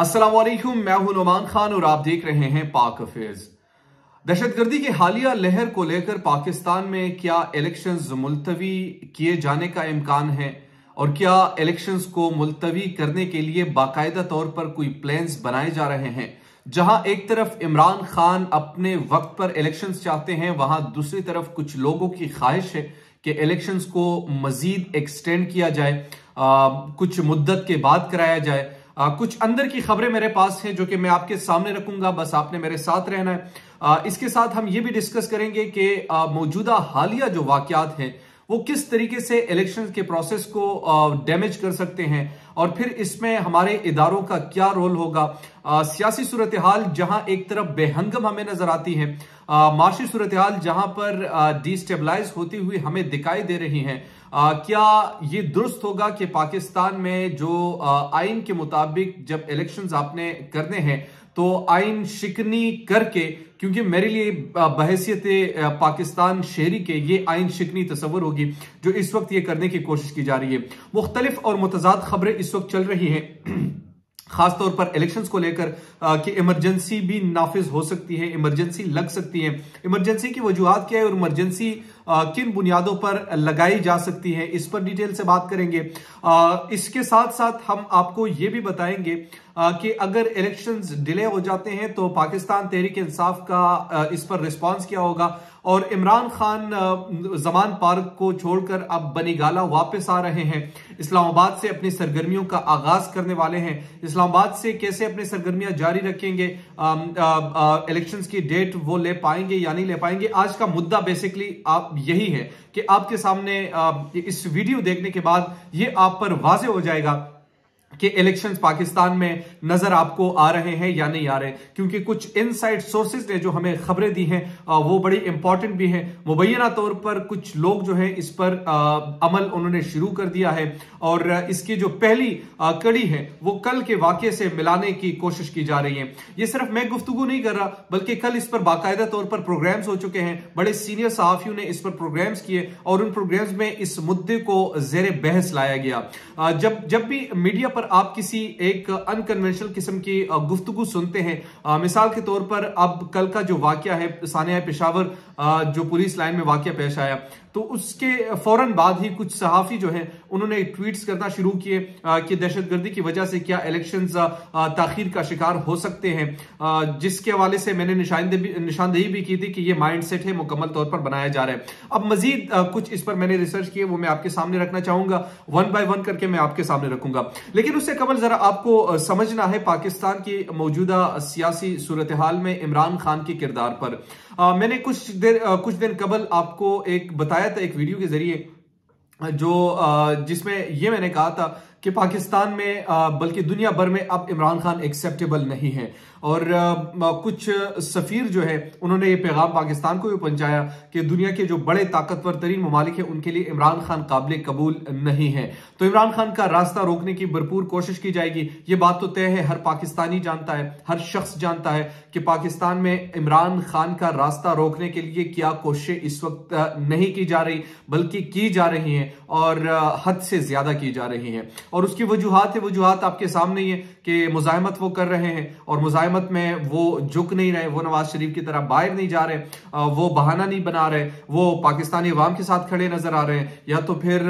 अस्सलाम वालेकुम, मैं हूं इमरान खान और आप देख रहे हैं पाक अफेयर्स। दहशतगर्दी की हालिया लहर को लेकर पाकिस्तान में क्या इलेक्शंस मुलतवी किए जाने का इम्कान है और क्या इलेक्शंस को मुलतवी करने के लिए बाकायदा तौर पर कोई प्लान्स बनाए जा रहे हैं। जहां एक तरफ इमरान खान अपने वक्त पर इलेक्शंस चाहते हैं, वहां दूसरी तरफ कुछ लोगों की ख्वाहिश है कि इलेक्शंस को मजीद एक्सटेंड किया जाए, कुछ मुद्दत के बाद कराया जाए। कुछ अंदर की खबरें मेरे पास हैं जो कि मैं आपके सामने रखूंगा, बस आपने मेरे साथ रहना है। इसके साथ हम ये भी डिस्कस करेंगे कि मौजूदा हालिया जो वाकयात हैं वो किस तरीके से इलेक्शन के प्रोसेस को डैमेज कर सकते हैं और फिर इसमें हमारे इदारों का क्या रोल होगा। सियासी सूरत हाल जहां एक तरफ बेहंगम हमें नजर आती है, माशी सूरत हाल जहां पर डिस्टेबलाइज होती हुई हमें दिखाई दे रही है। क्या ये दुरुस्त होगा कि पाकिस्तान में जो आइन के मुताबिक जब इलेक्शंस आपने करने हैं तो आइन शिकनी करके, क्योंकि मेरे लिए बहैसियत पाकिस्तान शहरी के ये आइन शिकनी तस्वर होगी जो इस वक्त ये करने की कोशिश की जा रही है। मुख्तलिफ और मुतजाद खबरें इस वक्त चल रही हैं, खासतौर पर इलेक्शंस को लेकर कि इमरजेंसी भी नाफिज हो सकती है, इमरजेंसी लग सकती है। इमरजेंसी की वजूहात क्या है और इमरजेंसी किन बुनियादों पर लगाई जा सकती है, इस पर डिटेल से बात करेंगे। इसके साथ साथ हम आपको ये भी बताएंगे कि अगर इलेक्शंस डिले हो जाते हैं तो पाकिस्तान तहरीक इंसाफ का इस पर रिस्पांस क्या होगा और इमरान खान जमान पार्क को छोड़कर अब बनी गाला वापस आ रहे हैं, इस्लामाबाद से अपनी सरगर्मियों का आगाज करने वाले हैं, इस्लामाबाद से कैसे अपनी सरगर्मियां जारी रखेंगे, इलेक्शंस की डेट वो ले पाएंगे या नहीं ले पाएंगे। आज का मुद्दा बेसिकली आप यही है कि आपके सामने इस वीडियो देखने के बाद ये आप पर वाजे हो जाएगा कि इलेक्शंस पाकिस्तान में नजर आपको आ रहे हैं या नहीं आ रहे, क्योंकि कुछ इनसाइड सोर्सेज ने जो हमें खबरें दी हैं वो बड़ी इंपॉर्टेंट भी हैं। मुबैना तौर पर कुछ लोग जो हैं इस पर अमल उन्होंने शुरू कर दिया है और इसकी जो पहली कड़ी है वो कल के वाकये से मिलाने की कोशिश की जा रही है। ये सिर्फ मैं गुफ्तगू नहीं कर रहा, बल्कि कल इस पर बाकायदा तौर पर प्रोग्राम्स हो चुके हैं, बड़े सीनियर सहाफियों ने इस पर प्रोग्राम्स किए और उन प्रोग्राम्स में इस मुद्दे को जेर बहस लाया गया। जब भी मीडिया पर आप किसी एक अनकन्वेंशनल किस्म की गुफ्तगू सुनते हैं, मिसाल के तौर पर अब कल का जो वाकया है पेशावर जो पुलिस लाइन में वाकया पेश आया, तो उसके फौरन बाद ही कुछ सहाफी जो हैं उन्होंने ट्वीट्स करना शुरू किए कि दहशतगर्दी की वजह से क्या इलेक्शंस ताखीर का शिकार हो सकते हैं, जिसके हवाले से मैंने निशानदेही भी की थी कि ये माइंडसेट है मुकम्मल तौर पर बनाया जा रहा है। अब मजीद कुछ इस पर मैंने रिसर्च किए, वो मैं आपके सामने रखना चाहूंगा, वन बाय वन करके मैं आपके सामने रखूंगा, लेकिन उससे कबल जरा आपको समझना है पाकिस्तान की मौजूदा सियासी सूरत हाल में इमरान खान के किरदार पर। मैंने कुछ दिन कबल आपको एक बताया था एक वीडियो के जरिए जिसमें यह मैंने कहा था कि पाकिस्तान में बल्कि दुनिया भर में अब इमरान खान एक्सेप्टेबल नहीं है और कुछ सफ़ीर जो है उन्होंने ये पैगाम पाकिस्तान को भी पहुंचाया कि दुनिया के जो बड़े ताकतवर तरीन ममालिक हैं उनके लिए इमरान खान काबिल कबूल नहीं है, तो इमरान खान का रास्ता रोकने की भरपूर कोशिश की जाएगी। ये बात तो तय है, हर पाकिस्तानी जानता है, हर शख्स जानता है कि पाकिस्तान में इमरान खान का रास्ता रोकने के लिए क्या कोशिशें इस वक्त नहीं की जा रही बल्कि की जा रही हैं और हद से ज़्यादा की जा रही हैं। और उसकी वजूहात आपके सामने ही है कि मुजाहिमत वो कर रहे हैं और मुजाहिमत में वो झुक नहीं रहे, वो नवाज शरीफ की तरह बाहर नहीं जा रहे, वो बहाना नहीं बना रहे, वो पाकिस्तानी अवाम के साथ खड़े नजर आ रहे हैं। या तो फिर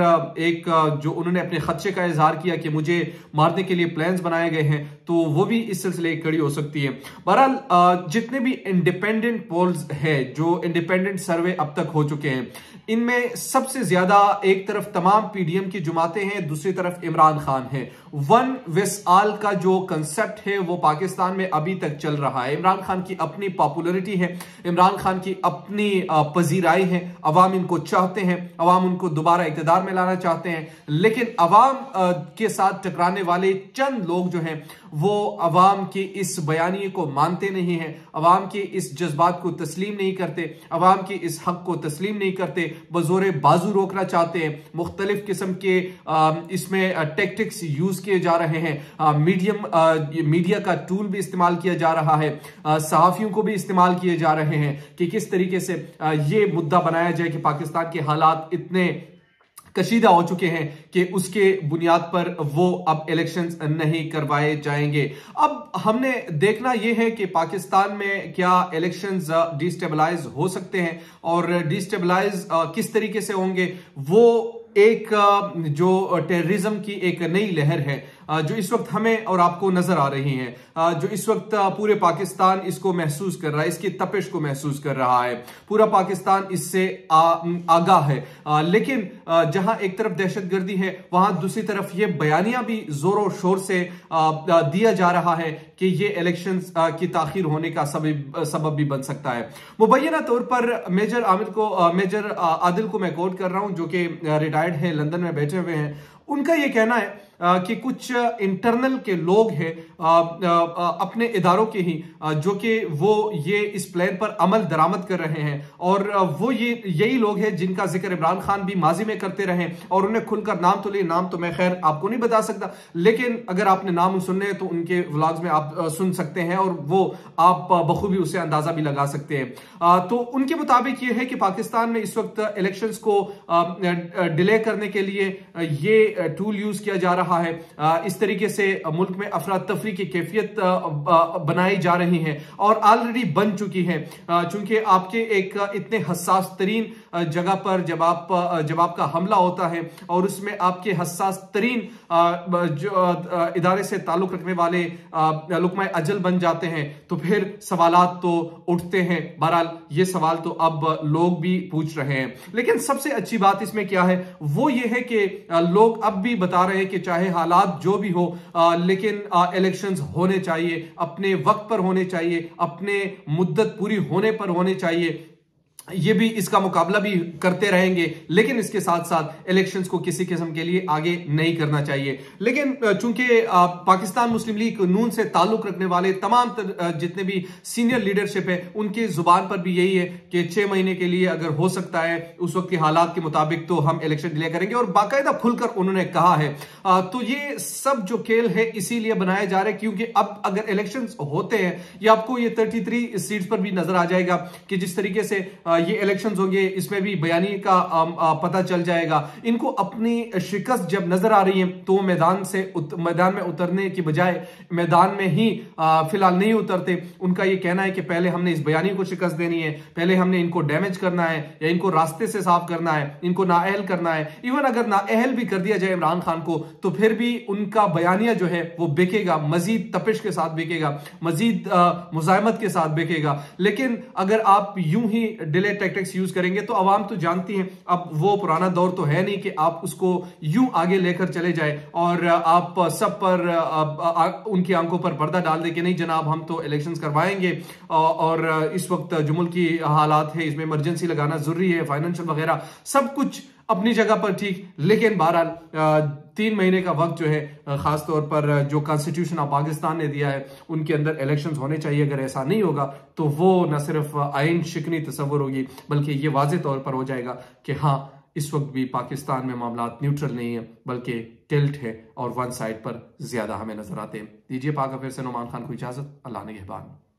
एक जो उन्होंने अपने खदशे का इजहार किया कि मुझे मारने के लिए प्लान्स बनाए गए हैं, तो वो भी इस सिलसिले की कड़ी हो सकती है। बहरहाल जितने भी इंडिपेंडेंट पोल्स है, जो इंडिपेंडेंट सर्वे अब तक हो चुके हैं, इनमें सबसे ज्यादा एक तरफ तमाम पीडीएम की जमातें हैं, दूसरी तरफ इमरान खान है। वन विस आल का जो कंसेप्ट है वो पाकिस्तान में अभी तक चल रहा है। इमरान खान की अपनी पॉपुलैरिटी है, इमरान खान की अपनी पजीराई है, अवाम इनको चाहते हैं, अवाम उनको दोबारा इक्तदार में लाना चाहते हैं, लेकिन अवाम के साथ टकराने वाले चंद लोग जो हैं वो अवाम की इस बयानी को मानते नहीं हैं, अवाम के इस जज्बात को तस्लीम नहीं करते, अवाम के इस हक को तस्लीम नहीं करते, बजोरे बाजू रोकना चाहते हैं। मुख्तलिफ किस्म के इसमें टैक्टिक्स यूज किए जा रहे हैं, मीडिया का टूल भी इस्तेमाल किया जा रहा है, सहाफियों को भी इस्तेमाल किए जा रहे हैं कि किस तरीके से ये मुद्दा बनाया जाए कि पाकिस्तान के हालात इतने कशीदा हो चुके हैं कि उसके बुनियाद पर वो अब इलेक्शंस नहीं करवाए जाएंगे। अब हमने देखना यह है कि पाकिस्तान में क्या इलेक्शंस डिस्टेबलाइज हो सकते हैं और डिस्टेबलाइज किस तरीके से होंगे। वो एक जो टेररिज्म की एक नई लहर है जो इस वक्त हमें और आपको नजर आ रही है, जो इस वक्त पूरे पाकिस्तान इसको महसूस कर रहा है, इसकी तपिश को महसूस कर रहा है, पूरा पाकिस्तान इससे आगाह है। लेकिन जहां एक तरफ दहशतगर्दी है वहां दूसरी तरफ ये बयानिया भी जोरों शोर से दिया जा रहा है कि ये इलेक्शंस की ताखीर होने का सबब भी बन सकता है। मुबैना तौर पर मेजर आदिल को मैं कोट कर रहा हूं जो कि रिटायर्ड है, लंदन में बैठे हुए हैं। उनका ये कहना है कि कुछ इंटरनल के लोग हैं अपने इदारों के ही जो कि वो ये इस प्लान पर अमल दरामद कर रहे हैं और वो यही लोग हैं जिनका जिक्र इमरान खान भी माजी में करते रहे और उन्हें खुलकर नाम तो लिए। नाम तो मैं खैर आपको नहीं बता सकता, लेकिन अगर आपने नाम सुनने हैं तो उनके व्लॉग्स में आप सुन सकते हैं और वो आप बखूबी उससे अंदाजा भी लगा सकते हैं। तो उनके मुताबिक ये है कि पाकिस्तान में इस वक्त इलेक्शंस को डिले करने के लिए ये टूल यूज किया जा रहा है। इस तरीके से मुल्क में अफरा-तफरी की कैफियत बनाई जा रही है और ऑलरेडी बन चुकी है। चूंकि आपके एक इतने हसास तरीन जगह पर जब आपका हमला होता है और उसमें आपके हसास तरीन इदारे से ताल्लुक रखने वाले लुकमा अजल बन जाते हैं तो फिर सवालात तो उठते हैं। बहरहाल ये सवाल तो अब लोग भी पूछ रहे हैं, लेकिन सबसे अच्छी बात इसमें क्या है वो ये है कि लोग अब भी बता रहे हैं कि चाहे हालात जो भी हो लेकिन इलेक्शंस होने चाहिए, अपने वक्त पर होने चाहिए, अपने मुद्दत पूरी होने पर होने चाहिए। ये भी इसका मुकाबला भी करते रहेंगे लेकिन इसके साथ साथ इलेक्शंस को किसी किस्म के लिए आगे नहीं करना चाहिए। लेकिन चूंकि पाकिस्तान मुस्लिम लीग नून से ताल्लुक रखने वाले तमाम जितने भी सीनियर लीडरशिप है उनकी जुबान पर भी यही है कि 6 महीने के लिए अगर हो सकता है उस वक्त के हालात के मुताबिक तो हम इलेक्शन डिले करेंगे और बाकायदा खुलकर उन्होंने कहा है। तो ये सब जो खेल है इसीलिए बनाए जा रहे क्योंकि अब अगर इलेक्शन होते हैं या आपको ये 33 सीट्स पर भी नजर आ जाएगा कि जिस तरीके से ये इलेक्शंस होंगे इसमें भी बयानी का पता चल जाएगा। इनको अपनी शिकस्त जब नजर आ रही है तो मैदान में उतरने की बजाय मैदान में ही फिलहाल नहीं उतरते। उनका ये कहना है कि पहले हमने इस बयानी को शिकस्त देनी है, पहले हमने इनको डैमेज करना है या इनको रास्ते से साफ करना है, इनको नाअहल करना है। इवन अगर नाअहल भी कर दिया जाए इमरान खान को तो फिर भी उनका बयानिया जो है वो बिकेगा, मजीद तपिश के साथ बिकेगा, मजीद मुजाहिमत के साथ बिकेगा। लेकिन अगर आप यूं ही डिले टैक्टिक्स यूज करेंगे तो आवाम तो जानती है, अब वो पुराना दौर तो है नहीं कि आप उसको यूं आगे लेकर चले जाए और आप सब पर उनकी आंखों पर पर्दा डाल दे कि नहीं जनाब हम तो इलेक्शंस करवाएंगे और इस वक्त जो मुल्क की हालात है इसमें इमरजेंसी लगाना जरूरी है, फाइनेंशियल वगैरह सब कुछ अपनी जगह पर ठीक। लेकिन बहरहाल 3 महीने का वक्त जो है खासतौर पर जो कॉन्स्टिट्यूशन ऑफ पाकिस्तान ने दिया है उनके अंदर इलेक्शंस होने चाहिए। अगर ऐसा नहीं होगा तो वो न सिर्फ आइन शिकनी तस्वर होगी बल्कि ये वाजे तौर पर हो जाएगा कि हाँ इस वक्त भी पाकिस्तान में मामलात न्यूट्रल नहीं है बल्कि टिल्ट है और वन साइड पर ज्यादा हमें नजर आते हैं। दीजिए पाक अफेयर्स से नुमान खान को इजाजत। अल्लाह ने